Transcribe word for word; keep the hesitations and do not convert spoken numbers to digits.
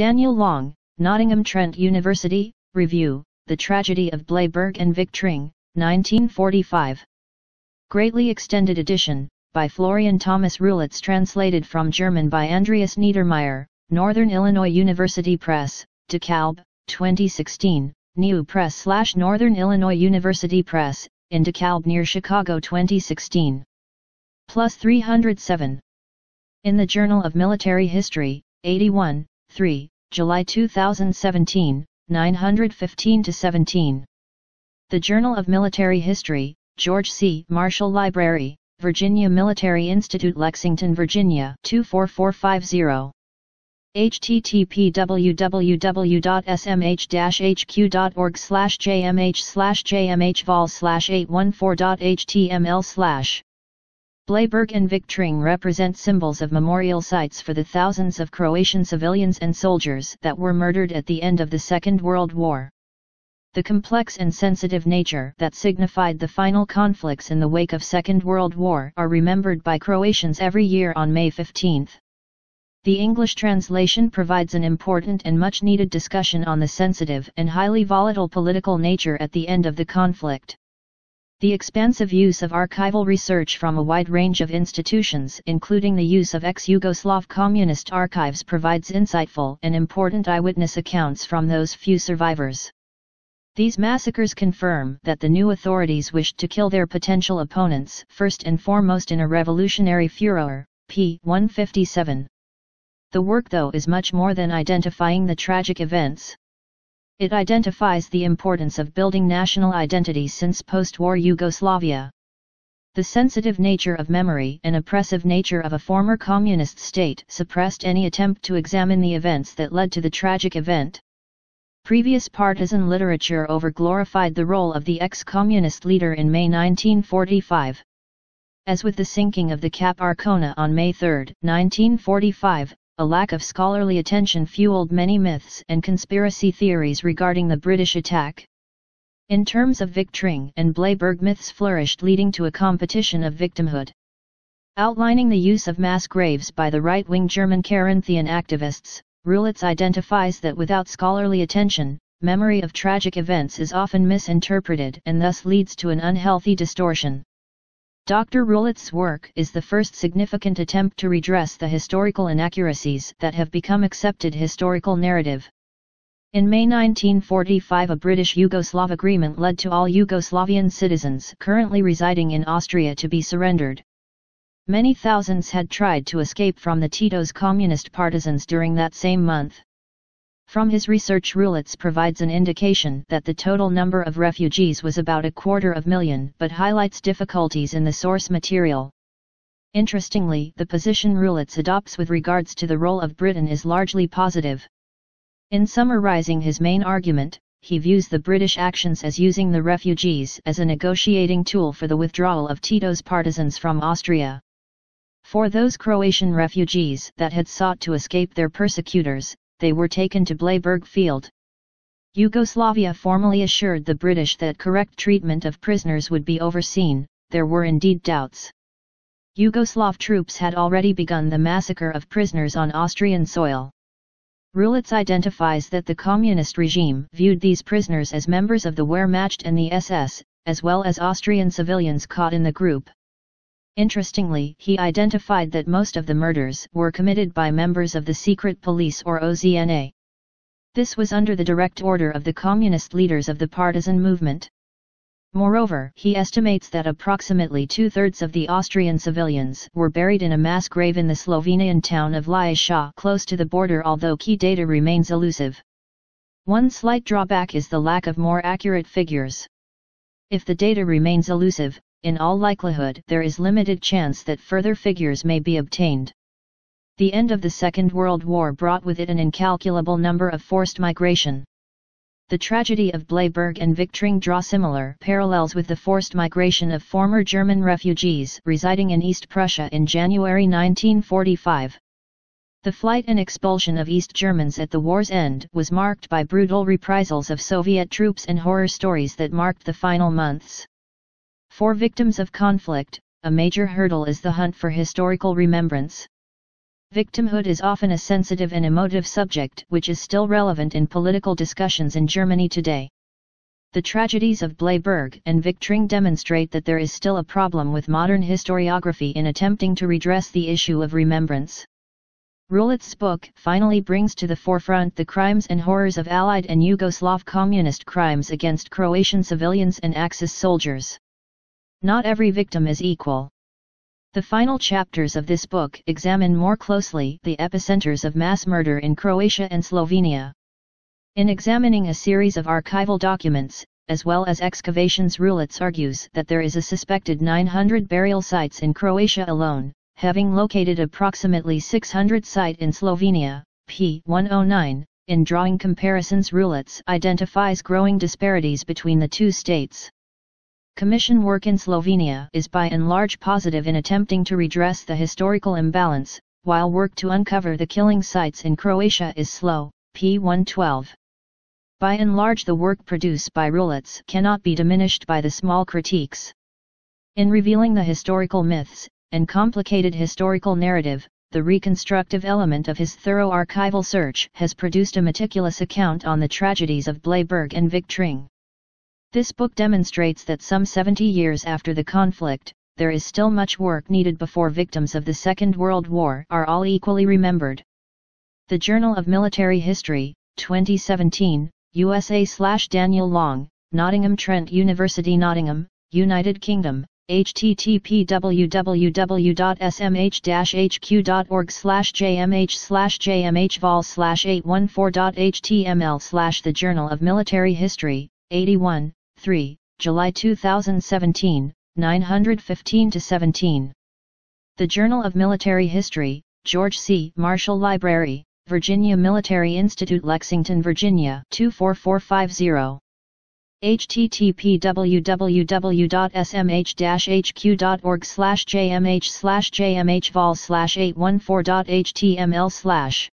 Daniel Long, Nottingham Trent University, Review, The Tragedy of Bleiburg and Viktring, nineteen forty-five. Greatly extended edition, by Florian Thomas Rulitz, translated from German by Andreas Niedermeyer, Northern Illinois University Press, DeKalb, twenty sixteen, New Press slash Northern Illinois University Press, in DeKalb near Chicago twenty sixteen. Plus three hundred seven. In the Journal of Military History, eighty-one, three, July two thousand seventeen, nine fifteen to seventeen. The Journal of Military History, George C. Marshall Library, Virginia Military Institute, Lexington, Virginia two four four five zero. H T T P w w w dot s m h dash h q dot org slash jmh slash jmhvol slash eight one four dot h t m l slash. Bleiburg and Viktring represent symbols of memorial sites for the thousands of Croatian civilians and soldiers that were murdered at the end of the Second World War. The complex and sensitive nature that signified the final conflicts in the wake of Second World War are remembered by Croatians every year on May fifteenth. The English translation provides an important and much-needed discussion on the sensitive and highly volatile political nature at the end of the conflict. The expansive use of archival research from a wide range of institutions, including the use of ex-Yugoslav communist archives, provides insightful and important eyewitness accounts from those few survivors. These massacres confirm that the new authorities wished to kill their potential opponents first and foremost in a revolutionary furor, p. one fifty-seven. The work, though, is much more than identifying the tragic events. It identifies the importance of building national identity since post-war Yugoslavia. The sensitive nature of memory and oppressive nature of a former communist state suppressed any attempt to examine the events that led to the tragic event. Previous partisan literature overglorified the role of the ex-communist leader in May nineteen forty-five. As with the sinking of the Cap Arcona on May third, nineteen forty-five, a lack of scholarly attention fueled many myths and conspiracy theories regarding the British attack. In terms of Viktring and Bleiburg, myths flourished, leading to a competition of victimhood. Outlining the use of mass graves by the right-wing German Carinthian activists, Rulitz identifies that without scholarly attention, memory of tragic events is often misinterpreted and thus leads to an unhealthy distortion. Doctor Rulitz's work is the first significant attempt to redress the historical inaccuracies that have become accepted historical narrative. In May nineteen forty-five, a British-Yugoslav agreement led to all Yugoslavian citizens currently residing in Austria to be surrendered. Many thousands had tried to escape from the Tito's communist partisans during that same month. From his research, Rulitz provides an indication that the total number of refugees was about a quarter of a million, but highlights difficulties in the source material. Interestingly, the position Rulitz adopts with regards to the role of Britain is largely positive. In summarizing his main argument, he views the British actions as using the refugees as a negotiating tool for the withdrawal of Tito's partisans from Austria. For those Croatian refugees that had sought to escape their persecutors, they were taken to Bleiburg Field. Yugoslavia formally assured the British that correct treatment of prisoners would be overseen. There were indeed doubts. Yugoslav troops had already begun the massacre of prisoners on Austrian soil. Rulitz identifies that the communist regime viewed these prisoners as members of the Wehrmacht and the S S, as well as Austrian civilians caught in the group. Interestingly, he identified that most of the murders were committed by members of the secret police or O Z N A. This was under the direct order of the communist leaders of the partisan movement. Moreover, he estimates that approximately two-thirds of the Austrian civilians were buried in a mass grave in the Slovenian town of Ljuscha, close to the border, although key data remains elusive. One slight drawback is the lack of more accurate figures. If the data remains elusive, in all likelihood there is limited chance that further figures may be obtained. The end of the Second World War brought with it an incalculable number of forced migration. The tragedy of Bleiburg and Viktring draw similar parallels with the forced migration of former German refugees residing in East Prussia in January nineteen forty-five. The flight and expulsion of East Germans at the war's end was marked by brutal reprisals of Soviet troops and horror stories that marked the final months. For victims of conflict, a major hurdle is the hunt for historical remembrance. Victimhood is often a sensitive and emotive subject which is still relevant in political discussions in Germany today. The tragedies of Bleiburg and Viktring demonstrate that there is still a problem with modern historiography in attempting to redress the issue of remembrance. Rulitz's book finally brings to the forefront the crimes and horrors of Allied and Yugoslav communist crimes against Croatian civilians and Axis soldiers. Not every victim is equal. The final chapters of this book examine more closely the epicenters of mass murder in Croatia and Slovenia. In examining a series of archival documents, as well as excavations, Rulitz argues that there is a suspected nine hundred burial sites in Croatia alone, having located approximately six hundred sites in Slovenia, page one oh nine. In drawing comparisons, Rulitz identifies growing disparities between the two states. Commission work in Slovenia is by and large positive in attempting to redress the historical imbalance, while work to uncover the killing sites in Croatia is slow, page one twelve. By and large, the work produced by Rulitz cannot be diminished by the small critiques. In revealing the historical myths and complicated historical narrative, the reconstructive element of his thorough archival search has produced a meticulous account on the tragedies of Bleiburg and Viktring. This book demonstrates that some seventy years after the conflict, there is still much work needed before victims of the Second World War are all equally remembered. The Journal of Military History, twenty seventeen, U S A slash Daniel Long, Nottingham Trent University, Nottingham, United Kingdom, H T T P w w w dot s m h dash h q dot org slash j m h slash j m h vol slash eight one four dot h t m l slash the Journal of Military History, eighty-one, three, July two thousand seventeen, nine fifteen to seventeen. The Journal of Military History, George C. Marshall Library, Virginia Military Institute, Lexington, Virginia, two four four five zero. H T T P w w w dot s m h dash h q dot org slash j m h slash j m h vol slash eight one four dot h t m l slash